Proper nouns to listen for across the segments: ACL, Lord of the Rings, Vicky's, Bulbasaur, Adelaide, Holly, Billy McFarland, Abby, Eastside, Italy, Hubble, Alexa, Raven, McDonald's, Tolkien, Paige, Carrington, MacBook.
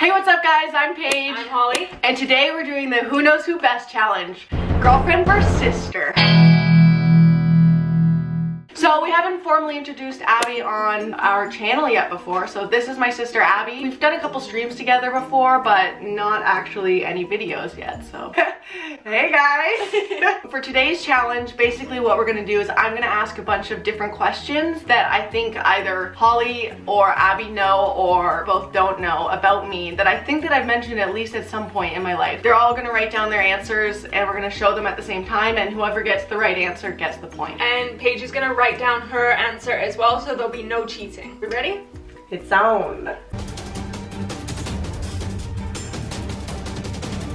Hey, what's up guys? I'm Paige. I'm Holly. And today we're doing the Who Knows Who Best Challenge. Girlfriend versus sister. So we haven't formally introduced Abby on our channel yet before, so this is my sister Abby. We've done a couple streams together before, but not actually any videos yet, so. Hey guys! For today's challenge, basically what we're gonna do is I'm gonna ask a bunch of different questions that I think either Holly or Abby know or both don't know about me that I think that I've mentioned at least at some point in my life. They're all gonna write down their answers and we're gonna show them at the same time, and whoever gets the right answer gets the point. And Paige is gonna write down her answer as well, so there'll be no cheating. You ready? It's on.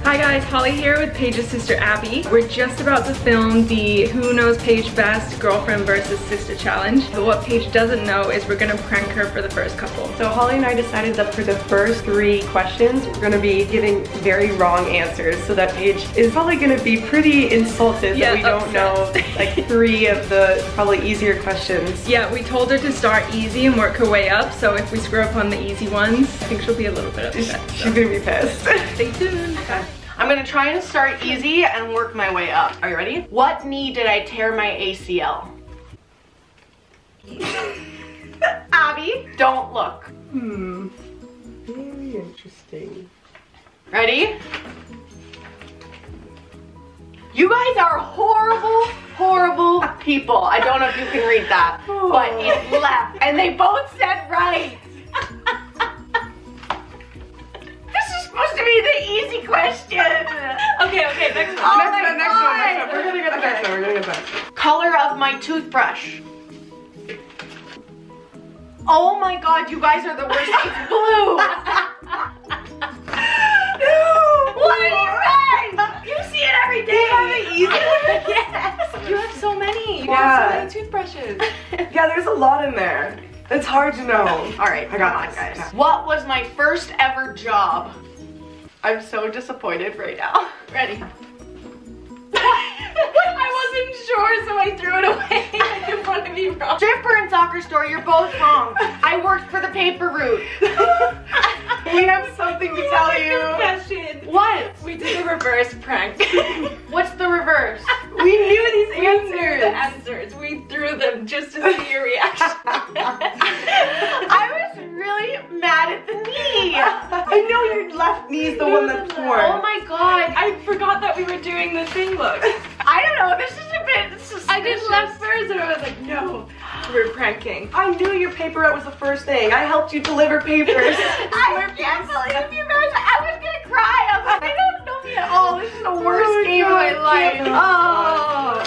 Hi guys, Holly here with Paige's sister Abby. We're just about to film the Who Knows Paige Best Girlfriend versus Sister Challenge. But what Paige doesn't know is we're gonna prank her for the first couple. So Holly and I decided that for the first three questions, we're gonna be giving very wrong answers, so that Paige is probably gonna be pretty insulted that we don't know like three of the probably easier questions. Yeah, we told her to start easy and work her way up, so if we screw up on the easy ones, I think she'll be a little bit upset. She's gonna be pissed. Stay tuned. I'm gonna try and start easy and work my way up. Are you ready? What knee did I tear my ACL? Abby, don't look. Hmm. Very interesting. Ready? You guys are horrible, horrible people. I don't know if you can read that, but it's left. And they both said right. Supposed to be the easy question. Okay, next one. Oh next one. We're gonna get the next one. Color of my toothbrush. Oh my god, you guys are the worst. It's blue. What are you guys? You see it every day. You have it easy. Yes. You have so many. You have so many toothbrushes. Yeah, there's a lot in there. It's hard to know. All right, I got it, guys. What was my first ever job? I'm so disappointed right now. Ready? I wasn't sure, so I threw it away. I didn't want to be wrong. Stripper and soccer store, you're both wrong. I worked for the paper route. We have something to tell you. Confession. What? We did a reverse prank. What's the reverse? We knew these answers. We threw them just to see your reaction. I was really mad at the knee. I know your left knee is the one that's torn. Oh my god. I forgot that we were doing the thing look. I don't know, this is a bit suspicious. I did left first and I was like, no, we're pranking. I knew your paper route was the first thing. I helped you deliver papers. I can't believe you guys, I was gonna cry. I was like, they don't know me at all. This is the worst game of my life.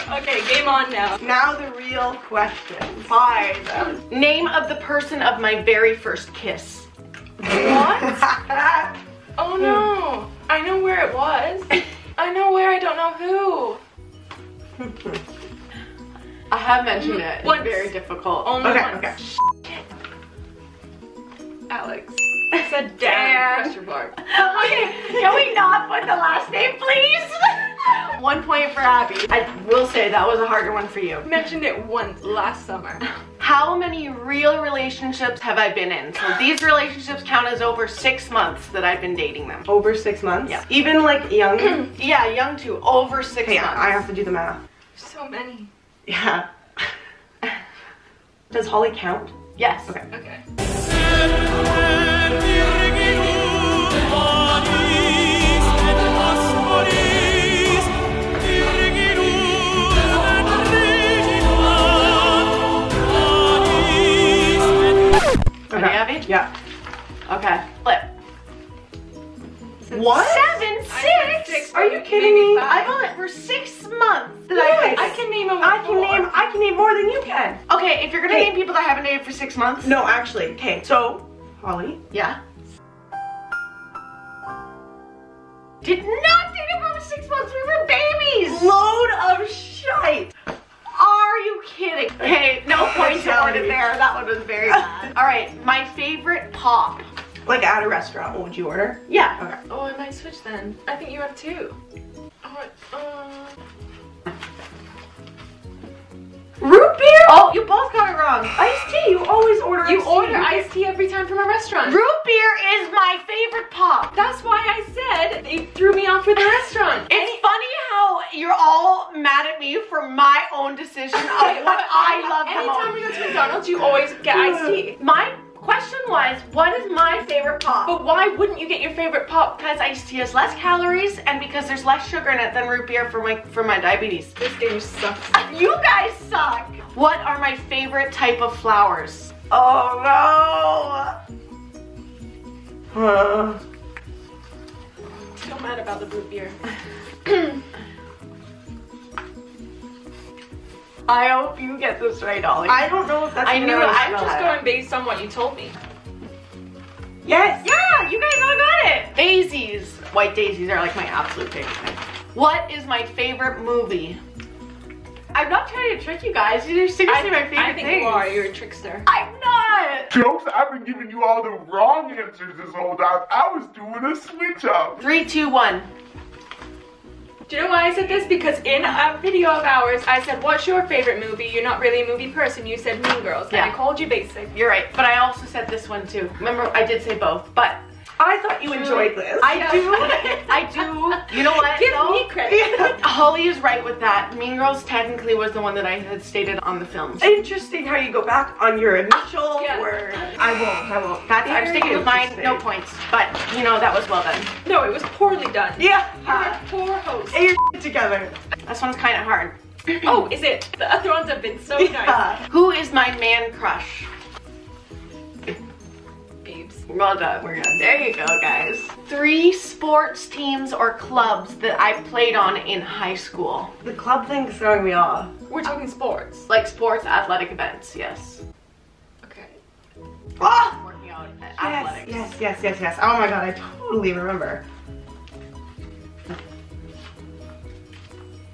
Oh, okay, game on now. Now the real question. Five. Name of the person of my very first kiss. What? Oh no, I know where it was. I know where, I don't know who. I have mentioned it. It's very difficult. Only once. Okay. Alex. I said damn. Question mark. Okay, can we not put the last name, please? 1 point for Abby. I will say that was a harder one for you. Mentioned it once last summer. How many real relationships have I been in? So these relationships count as over 6 months that I've been dating them. Over 6 months? Yeah. Even like young? Yeah, young too. Over six months. I have to do the math. So many. Yeah. Does Holly count? Yes. Okay. Okay, Abby? Yeah. Okay, flip. What? 7, 6? Are you kidding me? I've only for 6 months. I can name them. I can name more than you can. Okay, if you're gonna name people that I haven't dated for 6 months. No, actually. Okay, so Holly. Yeah. Did not date him for 6 months. We were babies. Load of shite. Are you kidding? Hey, no points awarded there. That one was very bad. All right, my favorite pop. Like at a restaurant, what would you order? Yeah. Okay. Oh, I might switch then. I think you have two. Root beer? Oh, you both got it wrong. Iced tea. You always order iced tea. You order iced tea every time from a restaurant. Root beer here is my favorite pop. That's why I said they threw me off with the restaurant. It's funny how you're all mad at me for my own decision of what I love the most. Anytime we go to McDonald's, you always get iced tea. My question was, what is my favorite pop? But why wouldn't you get your favorite pop? Because iced tea has less calories and because there's less sugar in it than root beer for my diabetes. This game sucks. You guys suck. What are my favorite type of flowers? Oh no! So mad about the root beer. I hope you get this right, Ollie. I don't know if that's I knew it. I'm just going based on what you told me. Yes! Yeah! You guys all got it! Daisies. White daisies are like my absolute favorite thing. What is my favorite movie? I'm not trying to trick you guys. These are seriously my favorite things. I think you are. You're a trickster. I'm not! Jokes, I've been giving you all the wrong answers this whole time. I was doing a switch up. 3, 2, 1. Do you know why I said this? Because in a video of ours, I said, what's your favorite movie? You're not really a movie person. You said Mean Girls. Yeah. And I called you basic. You're right. But I also said this one too. Remember, I did say both. But I thought you enjoyed this. I do. You know what? Give me credit. Holly is right with that. Mean Girls technically was the one that I had stated on the films. Interesting how you go back on your initial word. I won't. I'm sticking with mine. No points. But you know that was well done. No, it was poorly done. Yeah. You're a poor host. Get your together. This one's kind of hard. Oh, is it? The other ones have been so nice. Who is my man crush? Well done, we're done. There you go, guys. 3 sports teams or clubs that I played on in high school. The club thing's throwing me off. We're talking sports. Like sports, athletic events, yes. Okay. Oh! Working out at athletics. Yes. Oh my god, I totally remember.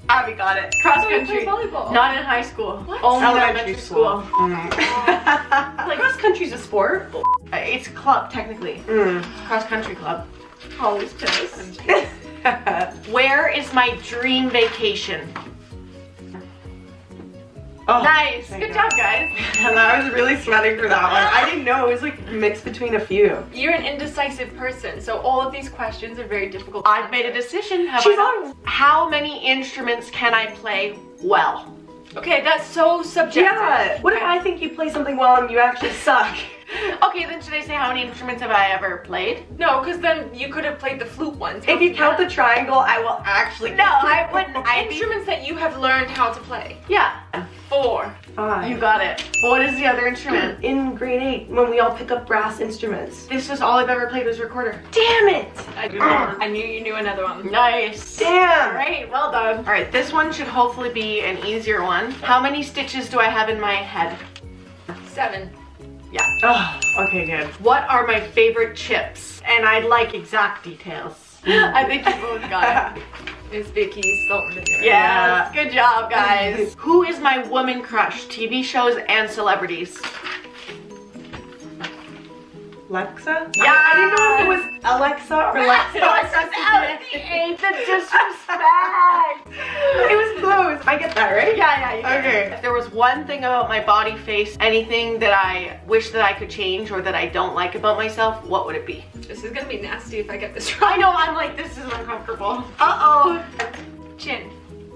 Abby got it. Cross country. Volleyball. Not in high school. What? Only elementary school. Like, cross country's a sport. It's a club, technically. Cross country club. Always pissed. Where is my dream vacation? Oh, nice. Good job, guys. And I was really sweating for that one. I didn't know. It was like mixed between a few. You're an indecisive person, so all of these questions are very difficult. I've made a decision. How many instruments can I play well? Okay, that's so subjective. Yeah. What if I think you play something well and you actually suck? Okay, then should I say how many instruments have I ever played? No, because then you could have played the flute once. If you count the triangle, I will actually. No, I wouldn't. Instruments that you have learned how to play. Yeah. 4. 5. You got it. What is the other instrument? In grade 8, when we all pick up brass instruments. This is all I've ever played was recorder. Damn it! I knew you knew another one. Nice. Damn. All right, well done. All right, this one should hopefully be an easier one. How many stitches do I have in my head? 7. Yeah. Oh, okay, good. What are my favorite chips? And I like exact details. I think you both got it. It's Vicky's salt and vinegar. Yeah. Good job, guys. Who is my woman crush? TV shows and celebrities. Alexa? Yeah, I didn't know if it was Alexa or Alexa. The disrespect. It was close. I get that, right? Yeah. Okay. If there was one thing about my body, face, anything that I wish that I could change or that I don't like about myself, what would it be? This is gonna be nasty if I get this wrong. I know, I'm like, this is uncomfortable. Uh-oh. Chin.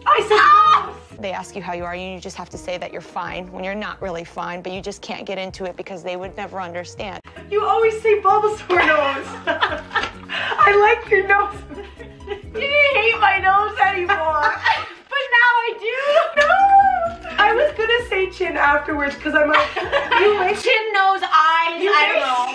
I said ah! They ask you how you are and you just have to say that you're fine when you're not really fine, but you just can't get into it because they would never understand. You always say Bulbasaur nose. I like your nose. You didn't hate my nose anymore. But now I do. No. I was gonna say chin afterwards because I'm like, you like chin, nose, eyes. I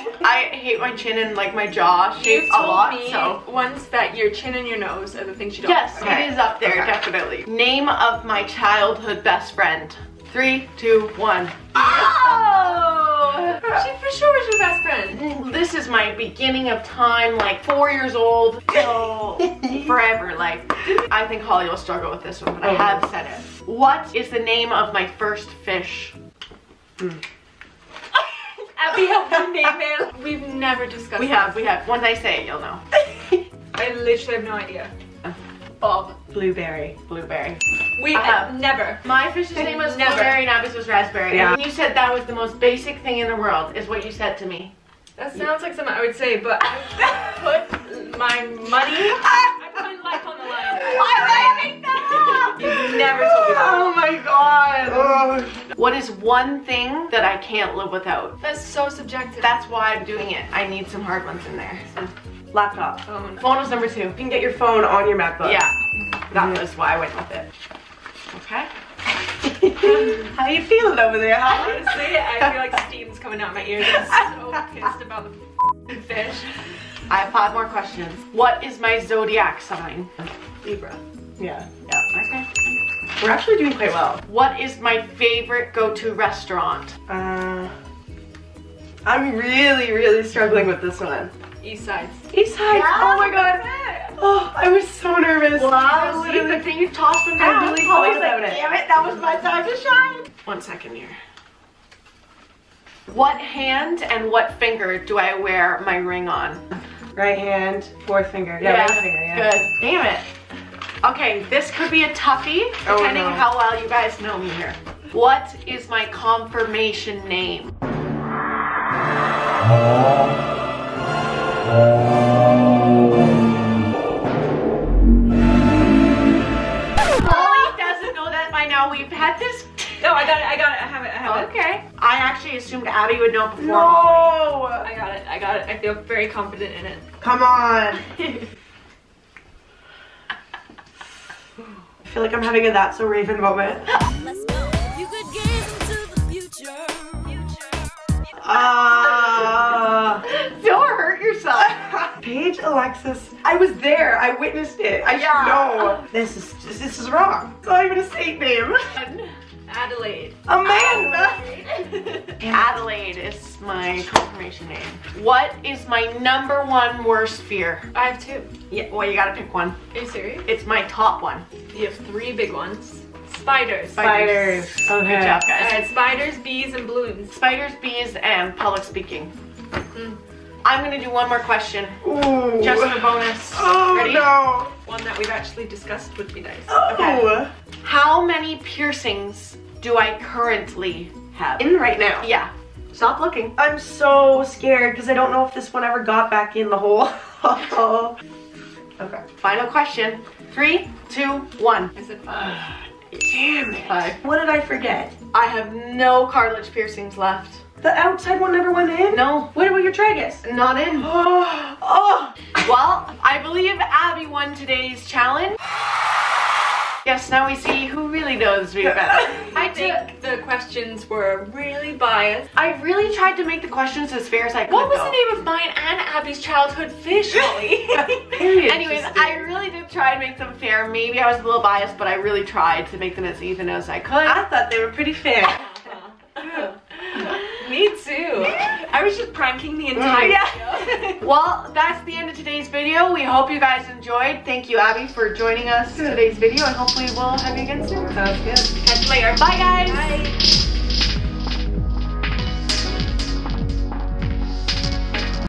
don't know. I hate my chin and like my jaw shape a lot. You told me once that your chin and your nose are the things you don't. Yes, okay. It is up there, okay. Definitely. Name of my childhood best friend. 3, 2, 1. Oh! She for sure was your best friend. This is my beginning of time, like 4 years old till forever. Like, I think Holly will struggle with this one, but I have said it. What is the name of my first fish? Abby helped you name it. We've never discussed. We have. Once I say it, you'll know. I literally have no idea. Bob. Blueberry. We never. My fish's name was Blueberry and Abby's was Raspberry. Yeah. And you said that was the most basic thing in the world, is what you said to me. That sounds like something I would say, but I put my money. I put life on the line. Why would I make that up? You never told me that. Oh my god. Oh. What is one thing that I can't live without? That's so subjective. That's why I'm doing it. I need some hard ones in there. Some laptop. Phone. Phone was number 2. You can get your phone on your MacBook. Yeah. That was why I went with it. Okay. How you feeling over there, Holly? Honestly, I feel like steam's coming out my ears. I'm so pissed about the fish. I have 5 more questions. What is my zodiac sign? Libra. Yeah. Yeah. Okay. We're actually doing quite well. What is my favorite go-to restaurant? I'm really struggling with this one. Eastside. Eastside. Yeah, oh my god. Oh, I was so nervous. Wow. See, good thing you tossed them down. I really thought about it. Damn it, that was my time to shine. One second here. What hand and what finger do I wear my ring on? Right hand, fourth finger. Yeah, right finger, yeah. Good. Damn it. Okay, this could be a toughie, depending on how well you guys know me here. What is my confirmation name? Holly doesn't know that by now. We've had this. No, I got it, I have it. Okay. I actually assumed Abby would know before. No! Holly. I got it. I feel very confident in it. Come on. I feel like I'm having a That's So Raven moment. Let's go. You could gaze into the future. Don't hurt yourself. Paige, Alexis, I was there. I witnessed it. I should know. This is wrong. It's not even a state name. Adelaide. Amanda. Adelaide is my confirmation name. What is my #1 worst fear? I have 2. Yeah, well, you gotta pick one. Are you serious? It's my top one. You have 3 big ones. Spiders. Spiders. Okay. Good job, guys. I had spiders, bees, and balloons. Spiders, bees, and public speaking. I'm gonna do one more question. Ooh. Just for bonus. Oh, ready? No. One that we've actually discussed would be nice. Oh. Okay. How many piercings do I currently have? In right now? Yeah. Stop looking. I'm so scared because I don't know if this one ever got back in the hole. Okay. Final question. 3, 2, 1. I said 5. Damn it. 5. What did I forget? I have no cartilage piercings left. The outside one never went in? No. What about your tragus? Not in. Oh. Well, I believe Abby won today's challenge. Yes, now we see who really knows me better. I think the questions were really biased. I really tried to make the questions as fair as I could. What was the name of mine and Abby's childhood fish, Holly? Anyways, I really did try to make them fair. Maybe I was a little biased, but I really tried to make them as even as I could. I thought they were pretty fair. Me too. I was just pranking the entire show. Well, that's the end of today's video. We hope you guys enjoyed. Thank you, Abby, for joining us today's video, and hopefully we'll have you again soon. Sounds good. Catch you later. Bye, guys. Bye.